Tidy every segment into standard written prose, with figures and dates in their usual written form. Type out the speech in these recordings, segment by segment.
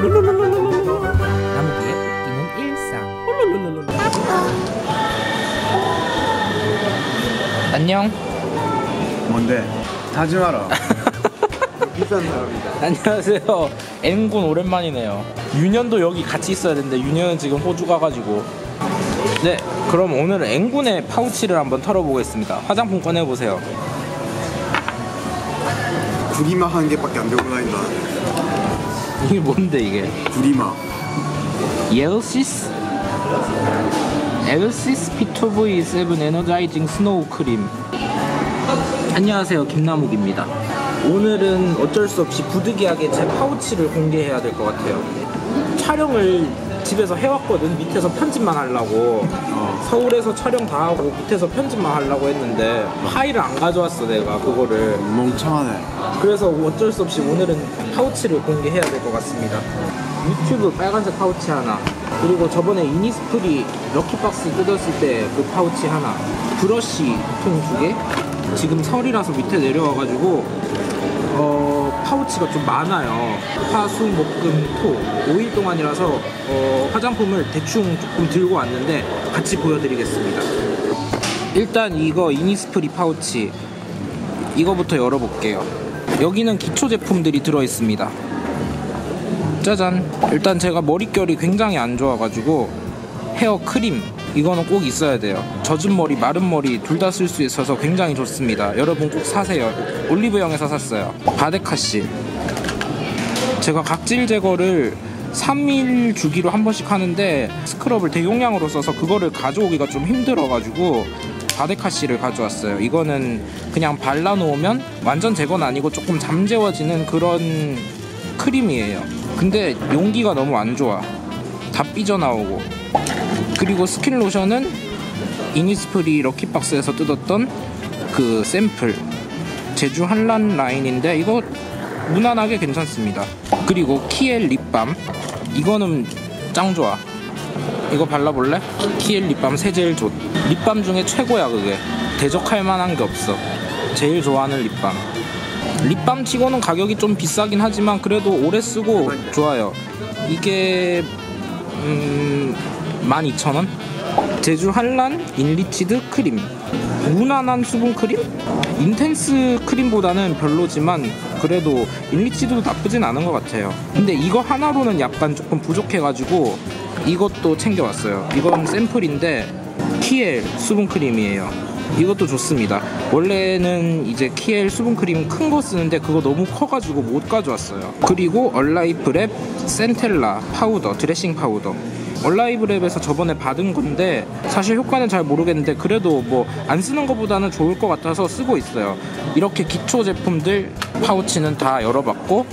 나무 위에 웃기는 일상. 안녕. 뭔데? 하지 마라. 비싼 사람이다. 안녕하세요. N군 오랜만이네요. 윤현도 여기 같이 있어야 되는데 윤현은 지금 호주 가가지고. 네, 그럼 오늘은 N군의 파우치를 한번 털어보겠습니다. 화장품 꺼내보세요. 구리마 한 개밖에 안 들고 다닌다. 이게 뭔데 이게? 구리마 엘시스? 엘시스 피투브이세븐 에너자이징 스노우 크림. 안녕하세요, 김남욱입니다. 오늘은 어쩔 수 없이 부득이하게 제 파우치를 공개해야 될 것 같아요. 촬영을 집에서 해왔거든. 밑에서 편집만 하려고. 서울에서 촬영 다 하고 밑에서 편집만 하려고 했는데 파일을 안 가져왔어 내가. 그거를 멍청하네. 그래서 어쩔 수 없이 오늘은 파우치를 공개해야 될 것 같습니다. 유튜브 빨간색 파우치 하나, 그리고 저번에 이니스프리 럭키박스 뜯었을 때 그 파우치 하나, 브러쉬 통 2개. 지금 설이라서 밑에 내려와가지고 파우치가 좀 많아요. 화수, 목, 금, 토 5일 동안이라서 화장품을 대충 조금 들고 왔는데 같이 보여드리겠습니다. 일단 이거 이니스프리 파우치, 이거부터 열어볼게요. 여기는 기초 제품들이 들어있습니다. 짜잔. 일단 제가 머릿결이 굉장히 안 좋아가지고 헤어 크림, 이거는 꼭 있어야 돼요. 젖은 머리, 마른 머리 둘 다 쓸 수 있어서 굉장히 좋습니다. 여러분 꼭 사세요. 올리브영에서 샀어요. 바데카시. 제가 각질 제거를 3일 주기로 한 번씩 하는데 스크럽을 대용량으로 써서 그거를 가져오기가 좀 힘들어가지고 바데카시를 가져왔어요. 이거는 그냥 발라놓으면 완전 제거는 아니고 조금 잠재워지는 그런 크림이에요. 근데 용기가 너무 안 좋아. 다 삐져나오고. 그리고 스킨 로션은 이니스프리 럭키박스에서 뜯었던 그 샘플 제주 한란 라인인데 이거 무난하게 괜찮습니다. 그리고 키엘 립밤, 이거는 짱 좋아. 이거 발라볼래? 키엘 립밤 세제일 좋. 립밤 중에 최고야. 그게 대적할 만한 게 없어. 제일 좋아하는 립밤. 립밤 치고는 가격이 좀 비싸긴 하지만 그래도 오래 쓰고 좋아요. 이게 12,000원? 제주 한란 인리치드 크림. 무난한 수분 크림? 인텐스 크림보다는 별로지만 그래도 인리치드도 나쁘진 않은 것 같아요. 근데 이거 하나로는 약간 조금 부족해가지고 이것도 챙겨왔어요. 이건 샘플인데 키엘 수분 크림이에요. 이것도 좋습니다. 원래는 이제 키엘 수분 크림 큰 거 쓰는데 그거 너무 커가지고 못 가져왔어요. 그리고 얼라이브랩 센텔라 파우더, 드레싱 파우더. 얼라이브랩에서 저번에 받은 건데 사실 효과는 잘 모르겠는데 그래도 뭐 안 쓰는 것보다는 좋을 것 같아서 쓰고 있어요. 이렇게 기초 제품들 파우치는 다 열어봤고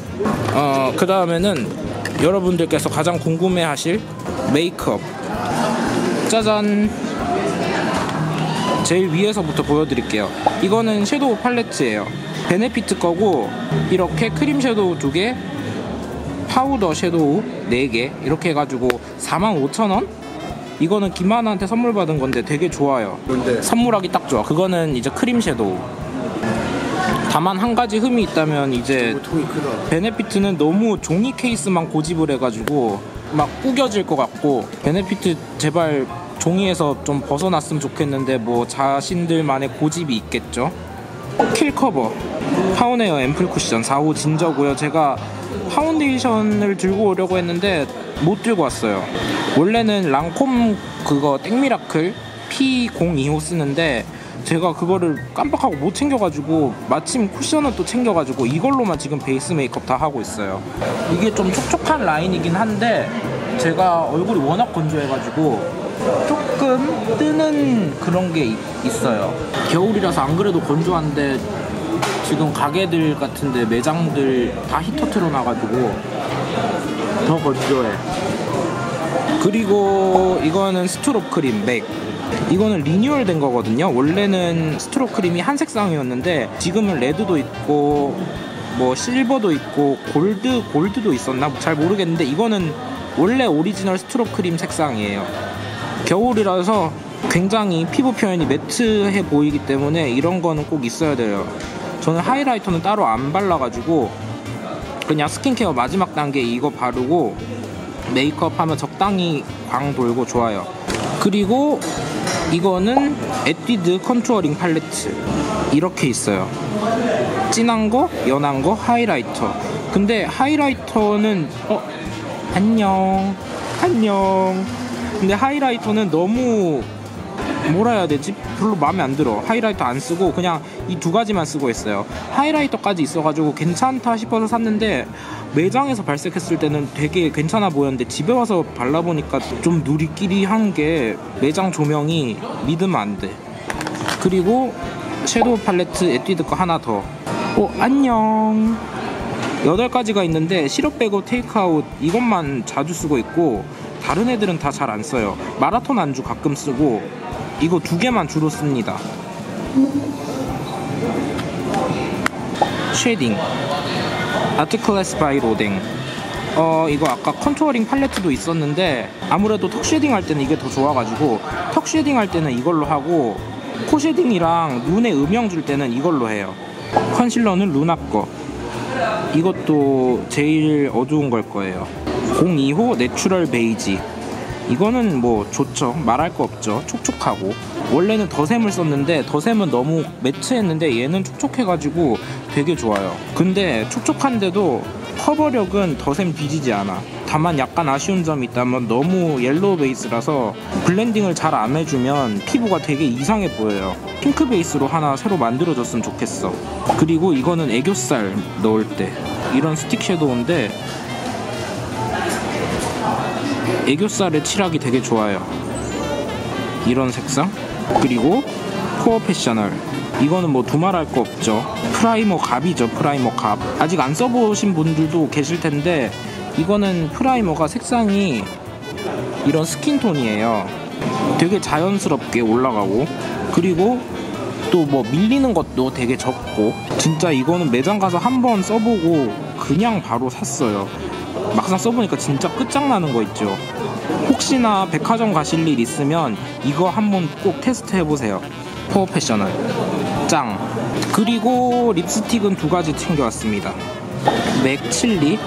그 다음에는 여러분들께서 가장 궁금해하실 메이크업. 짜잔. 제일 위에서부터 보여드릴게요. 이거는 섀도우 팔레트예요. 베네피트 거고 이렇게 크림 섀도우 2개, 파우더 섀도우 4개 이렇게 해가지고 45,000원? 이거는 김하나한테 선물 받은 건데 되게 좋아요. 근데 선물하기 딱 좋아. 그거는 이제 크림 섀도우. 다만 한 가지 흠이 있다면 이제 베네피트는 너무 종이 케이스만 고집을 해가지고 막 구겨질 것 같고 베네피트 제발 종이에서 좀 벗어났으면 좋겠는데 뭐 자신들만의 고집이 있겠죠. 킬커버 파운웨어 앰플 쿠션 4호 진저고요. 제가 파운데이션을 들고 오려고 했는데 못 들고 왔어요. 원래는 랑콤 그거 땡미라클 P02호 쓰는데 제가 그거를 깜빡하고 못 챙겨가지고 마침 쿠션을 또 챙겨가지고 이걸로만 지금 베이스 메이크업 다 하고 있어요. 이게 좀 촉촉한 라인이긴 한데 제가 얼굴이 워낙 건조해가지고 조금 뜨는 그런 게 있어요. 겨울이라서 안 그래도 건조한데 지금 가게들 같은데 매장들 다 히터 틀어놔가지고 더 건조해. 그리고 이거는 스트롭 크림 맥. 이거는 리뉴얼 된 거거든요. 원래는 스트롭 크림이 한 색상이었는데 지금은 레드도 있고 뭐 실버도 있고 골드도 있었나? 잘 모르겠는데 이거는 원래 오리지널 스트롭 크림 색상이에요. 겨울이라서 굉장히 피부 표현이 매트해 보이기 때문에 이런 거는 꼭 있어야 돼요. 저는 하이라이터는 따로 안 발라가지고 그냥 스킨케어 마지막 단계 이거 바르고 메이크업 하면 적당히 광 돌고 좋아요. 그리고 이거는 에뛰드 컨투어링 팔레트 이렇게 있어요. 진한 거, 연한 거, 하이라이터. 근데 하이라이터는 안녕. 근데 하이라이터는 너무 뭐라 해야 되지? 별로 마음에 안 들어. 하이라이터 안 쓰고 그냥 이 두 가지만 쓰고 있어요. 하이라이터까지 있어가지고 괜찮다 싶어서 샀는데 매장에서 발색했을 때는 되게 괜찮아 보였는데 집에 와서 발라보니까 좀 누리끼리한 게 매장 조명이 믿으면 안 돼. 그리고 섀도우 팔레트 에뛰드 거 하나 더. 안녕. 8가지가 있는데 시럽 빼고 테이크아웃 이것만 자주 쓰고 있고 다른 애들은 다 잘 안 써요. 마라톤 안주 가끔 쓰고 이거 2개만 주로 씁니다. 쉐딩 아트클래스 바이 로댕. 이거 아까 컨투어링 팔레트도 있었는데 아무래도 턱 쉐딩 할 때는 이게 더 좋아가지고 턱 쉐딩 할 때는 이걸로 하고 코 쉐딩이랑 눈에 음영 줄 때는 이걸로 해요. 컨실러는 루나 거. 이것도 제일 어두운 걸 거예요. 02호 내추럴 베이지. 이거는 뭐 좋죠. 말할 거 없죠. 촉촉하고. 원래는 더샘을 썼는데 더샘은 너무 매트했는데 얘는 촉촉해가지고 되게 좋아요. 근데 촉촉한데도 커버력은 더샘 뒤지지 않아. 다만 약간 아쉬운 점이 있다면 너무 옐로우 베이스라서 블렌딩을 잘 안 해주면 피부가 되게 이상해 보여요. 핑크 베이스로 하나 새로 만들어줬으면 좋겠어. 그리고 이거는 애교살 넣을 때 이런 스틱 섀도우인데 애교살에 칠하기 되게 좋아요. 이런 색상. 그리고 프로페셔널. 이거는 뭐 두말할 거 없죠. 프라이머 갑이죠. 프라이머 갑. 아직 안 써보신 분들도 계실 텐데 이거는 프라이머가 색상이 이런 스킨톤이에요. 되게 자연스럽게 올라가고 그리고 또 뭐 밀리는 것도 되게 적고 진짜 이거는 매장 가서 한번 써보고 그냥 바로 샀어요. 막상 써보니까 진짜 끝장나는 거 있죠. 혹시나 백화점 가실 일 있으면 이거 한번 꼭 테스트 해보세요. 프로페셔널 짱. 그리고 립스틱은 2가지 챙겨왔습니다. 맥 칠리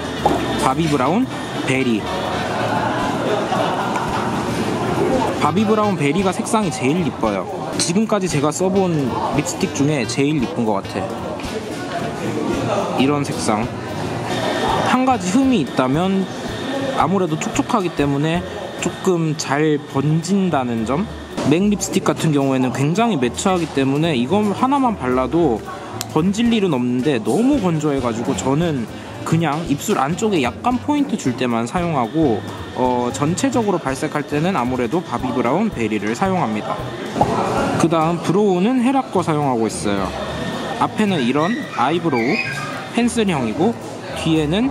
바비브라운 베리. 바비브라운 베리가 색상이 제일 이뻐요. 지금까지 제가 써본 립스틱 중에 제일 이쁜 것 같아. 이런 색상. 한 가지 흠이 있다면 아무래도 촉촉하기 때문에 조금 잘 번진다는 점. 맥 립스틱 같은 경우에는 굉장히 매트하기 때문에 이건 하나만 발라도 번질 일은 없는데 너무 건조해가지고 저는 그냥 입술 안쪽에 약간 포인트 줄 때만 사용하고 전체적으로 발색할 때는 아무래도 바비브라운 베리를 사용합니다. 그 다음 브로우는 헤라 거 사용하고 있어요. 앞에는 이런 아이브로우 펜슬형이고 뒤에는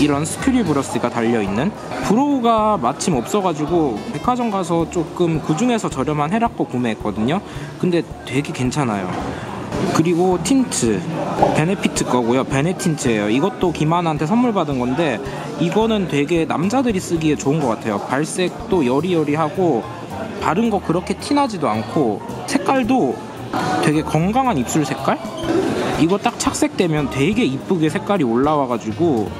이런 스크류 브러쉬가 달려있는. 브로우가 마침 없어가지고 백화점 가서 조금 그중에서 저렴한 헤라 거 구매했거든요. 근데 되게 괜찮아요. 그리고 틴트 베네피트 거고요. 베네틴트예요. 이것도 김하나한테 선물 받은 건데 이거는 되게 남자들이 쓰기에 좋은 것 같아요. 발색도 여리여리하고 바른 거 그렇게 티나지도 않고 색깔도 되게 건강한 입술 색깔? 이거 딱 착색되면 되게 이쁘게 색깔이 올라와가지고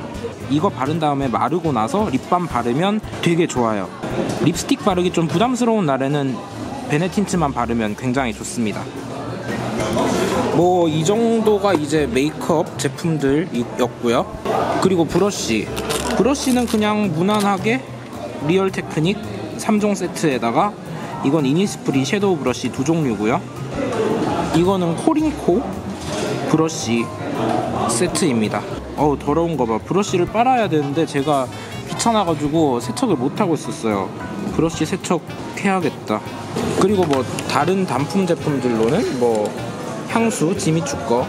이거 바른 다음에 마르고 나서 립밤 바르면 되게 좋아요. 립스틱 바르기 좀 부담스러운 날에는 베네틴트만 바르면 굉장히 좋습니다. 뭐 이 정도가 이제 메이크업 제품들이었고요. 그리고 브러쉬는 그냥 무난하게 리얼테크닉 3종 세트에다가 이건 이니스프리 섀도우 브러쉬 2 종류고요. 이거는 코링코 브러쉬 세트입니다. 어우 더러운 거 봐. 브러쉬를 빨아야 되는데 제가 귀찮아가지고 세척을 못하고 있었어요. 브러쉬 세척해야겠다. 그리고 뭐 다른 단품 제품들로는 뭐 향수, 지미축거,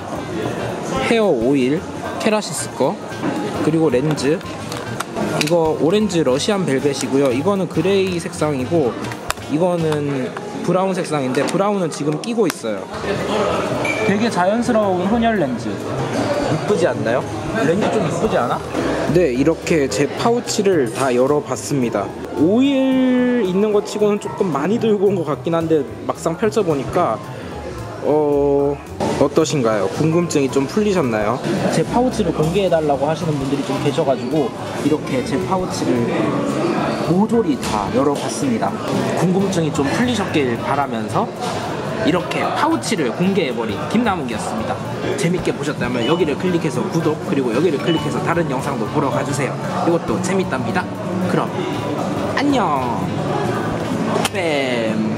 헤어 오일, 케라시스 거, 그리고 렌즈. 이거 오렌즈 러시안 벨벳이고요. 이거는 그레이 색상이고 이거는 브라운 색상인데 브라운은 지금 끼고 있어요. 되게 자연스러운 혼혈 렌즈. 이쁘지 않나요? 렌즈 좀 이쁘지 않아? 네, 이렇게 제 파우치를 다 열어봤습니다. 오일 있는 것 치고는 조금 많이 들고 온 것 같긴 한데 막상 펼쳐보니까 어떠신가요? 궁금증이 좀 풀리셨나요? 제 파우치를 공개해달라고 하시는 분들이 좀 계셔가지고 이렇게 제 파우치를 모조리 다 열어봤습니다. 궁금증이 좀 풀리셨길 바라면서 이렇게 파우치를 공개해버린 김남욱이었습니다. 재밌게 보셨다면 여기를 클릭해서 구독, 그리고 여기를 클릭해서 다른 영상도 보러 가주세요. 이것도 재밌답니다. 그럼 안녕. 뱀.